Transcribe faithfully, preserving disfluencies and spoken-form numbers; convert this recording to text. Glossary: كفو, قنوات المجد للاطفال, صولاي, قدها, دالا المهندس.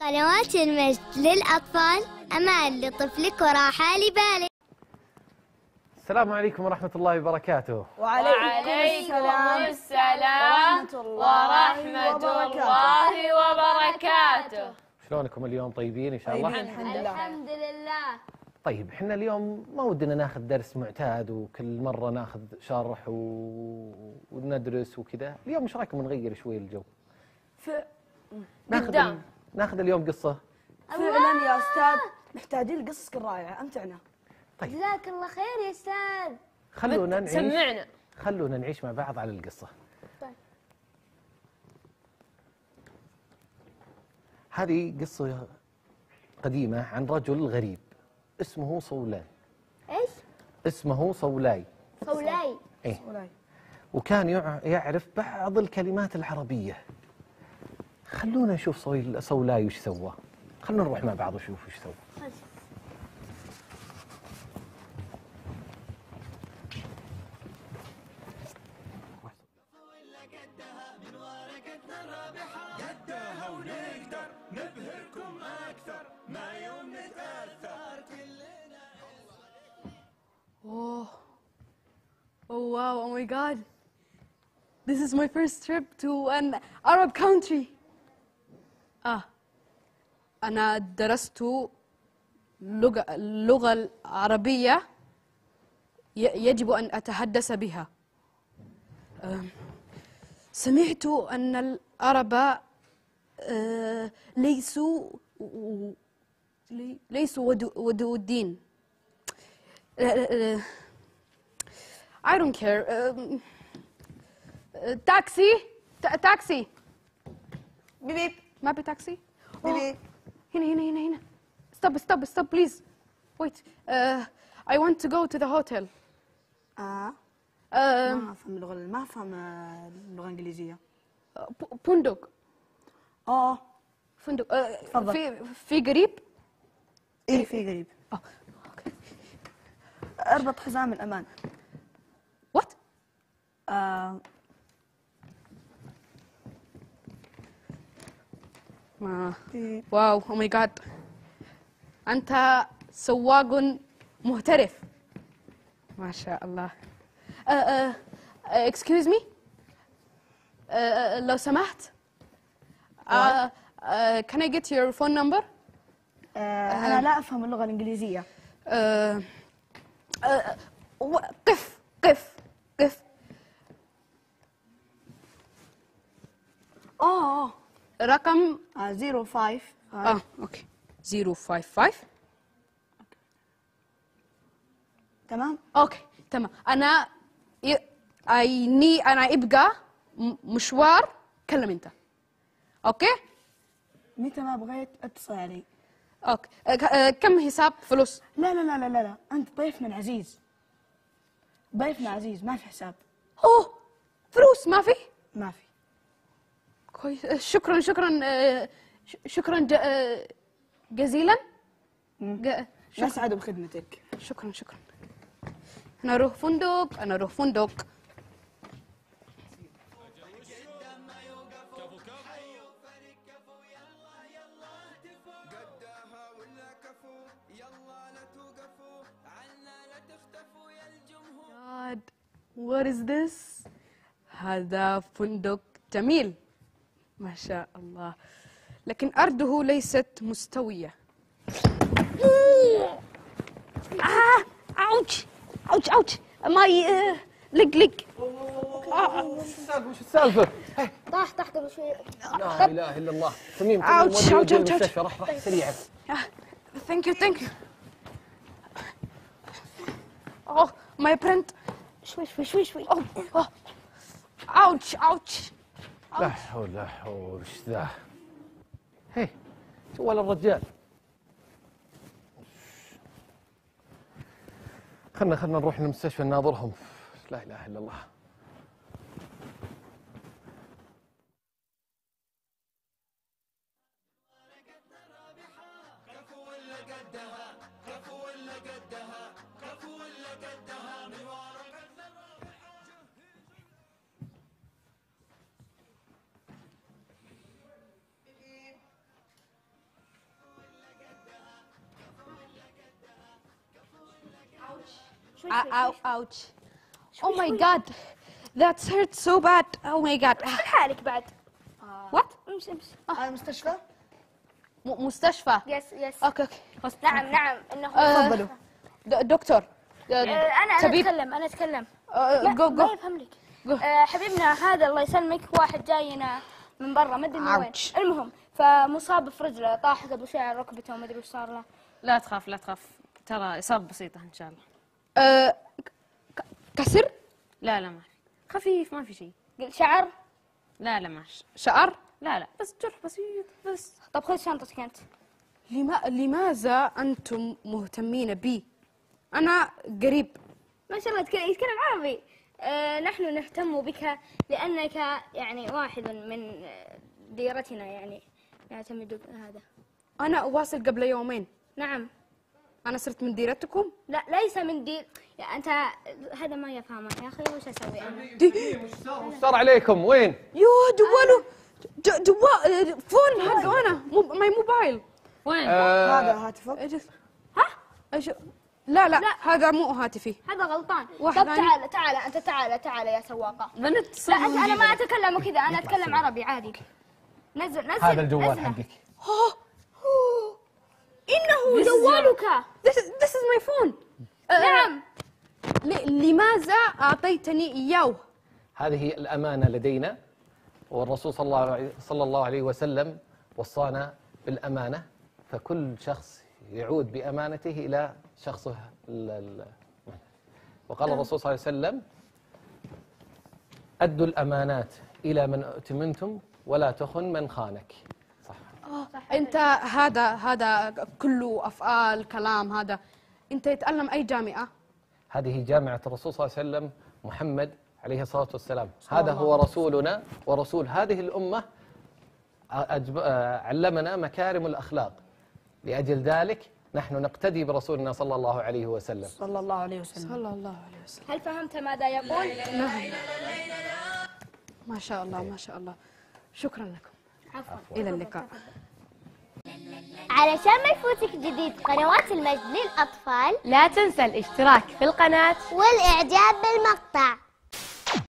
قنوات المجد للأطفال، أمان لطفلك وراحة لبالك. السلام عليكم ورحمة الله وبركاته. وعليكم السلام ورحمة الله وبركاته. شلونكم اليوم؟ طيبين إن شاء الله؟ الحمد لله. الحمد لله. طيب احنا اليوم ما ودنا ناخذ درس معتاد وكل مرة ناخذ شرح وندرس وكذا، اليوم ايش رايكم نغير شوي الجو؟ ف... ناخذ ال... ناخذ اليوم قصة. فعلا يا أستاذ محتاجين لقصصك الرائعة، أمتعنا. طيب جزاك الله خير يا أستاذ. خلونا نعيش سمعنا. خلونا نعيش مع بعض على القصة. طيب. هذه قصة قديمة عن رجل غريب اسمه صولاي. ايش؟ اسمه صولاي. صولاي. ايه. صولاي. وكان يعرف بعض الكلمات العربية. خلونا نشوف صولاي وش سوى. خلونا نروح مع بعض ونشوف وش سوى. Oh, oh wow, oh my God. This is my first trip to an Arab country. Ah, أنا درست لغة اللغة العربية يجب أن أتحدث بها. سمعت أن العرب ليسوا ليسوا ودودين. I don't care. Um, uh, taxi, Ta taxi. Beep beep. ما بي taxi. Beep. هنا هنا هنا هنا. Stop stop stop please. Wait. Uh, I want to go to the hotel. آه. ما أفهم اللغة ما أفهم اللغة الإنجليزية. فندق. آه. فندق. تفضل. في في قريب. إيه في قريب. آه. اربط حزام الامان. وات؟ آه. ما واو او ماي جاد. انت سواق محترف. ما شاء الله. اكسكيوز مي. لو سمحت. آه كان اي جيت يور فون نمبر؟ انا لا افهم اللغة الانجليزية. آه. Uh, قف قف قف اه رقم زيرو فايف اه اوكي زيرو فايف فايف تمام اوكي تمام انا ايني انا ابقى مشوار كلم انت اوكي متى ما بغيت اتصل علي اوكي كم حساب فلوس؟ لا لا لا لا لا انت ضيفنا العزيز. ضيفنا عزيز ما في حساب. اوه فلوس ما في؟ ما في. كويس شكرا شكرا شكرا جزيلا. نسعد بخدمتك. شكرا شكرا. انا اروح فندق انا اروح فندق. What is this? هذا فندق جميل ما شاء الله لكن أرضه ليست مستوية. آه أوتش أوتش أوتش ماي لق لق. وش السالفة؟ طاح تحت بشوي. لا إله إلا الله. تميم أوتش أوتش أوتش. راح راح سريعا. Thank you thank you. Oh my print. شوي شوي شوي شوي اوه اوتش اوتش لا حول لا حول ايش ذا؟ هي سوى للرجال خلنا خلنا نروح للمستشفى نناظرهم لا اله الا الله كفو ولا قدها كفو ولا قدها كفو ولا قدها Ouch, ouch. Oh my god. That hurts so bad. Oh my god. حالك بعد. What? امشي امشي. على المستشفى؟ مستشفى. Yes, yes. اوكي اوكي. نعم نعم انه تفضلوا. دكتور. انا انا اتكلم انا اتكلم. جو جو. ما يفهم لك. حبيبنا هذا الله يسلمك واحد جاينا من برا ما ادري من وين. المهم فمصاب في رجله طاح قبل شوي على ركبته وما ادري وش صار له. لا تخاف لا تخاف ترى اصابه بسيطه ان شاء الله. أه كسر؟ لا لا ما في خفيف ما في شيء. شعر؟ لا لا ما شعر؟ لا لا بس جرح بسيط بس. طب خذ شنطتك انت. لما... لماذا انتم مهتمين بي؟ انا قريب. ما شاء الله يتكلم عربي. أه نحن نهتم بك لانك يعني واحد من ديرتنا يعني نعتمد هذا. انا اواصل قبل يومين. نعم. أنا صرت من ديرتكم؟ لا ليس من دير، يعني أنت هذا ما يفهمك يا أخي وش أسوي أنا؟ دي وش صار؟ وش صار عليكم؟ وين؟ يوه جواله جوال فون هذا أنا ماي موبايل وين؟ آه هذا هاتفك؟ ها؟ أش... لا لا, لا هذا مو هاتفي هذا غلطان. طب تعال تعال أنت تعال تعال يا سواقة. بنت لا أنا ما أتكلم كذا أنا أتكلم عربي عادي. نزل نزل هذا الجوال حقك. إنه جوالك. This is this is my phone. نعم. لماذا أعطيتني إياه؟ هذه الأمانة لدينا والرسول صلى الله عليه وسلم وصانا بالأمانة فكل شخص يعود بأمانته إلى شخصه وقال الرسول صلى الله عليه وسلم أدوا الأمانات إلى من ائتمنتم ولا تخن من خانك. أنت هذا هذا كله أفعال كلام هذا أنت يتعلم أي جامعة؟ هذه جامعة الرسول صلى الله عليه وسلم محمد عليه الصلاة والسلام هذا هو رسولنا ورسول هذه الأمة علمنا مكارم الأخلاق لأجل ذلك نحن نقتدي برسولنا صلى الله عليه وسلم صلى الله عليه وسلم صلى الله عليه وسلم هل فهمت ماذا يقول؟ نعم ما شاء الله ما شاء الله شكرا لكم عفوا إلى اللقاء. علشان ما يفوتك جديد قنوات المجد للأطفال لا تنسى الاشتراك في القناة والإعجاب بالمقطع.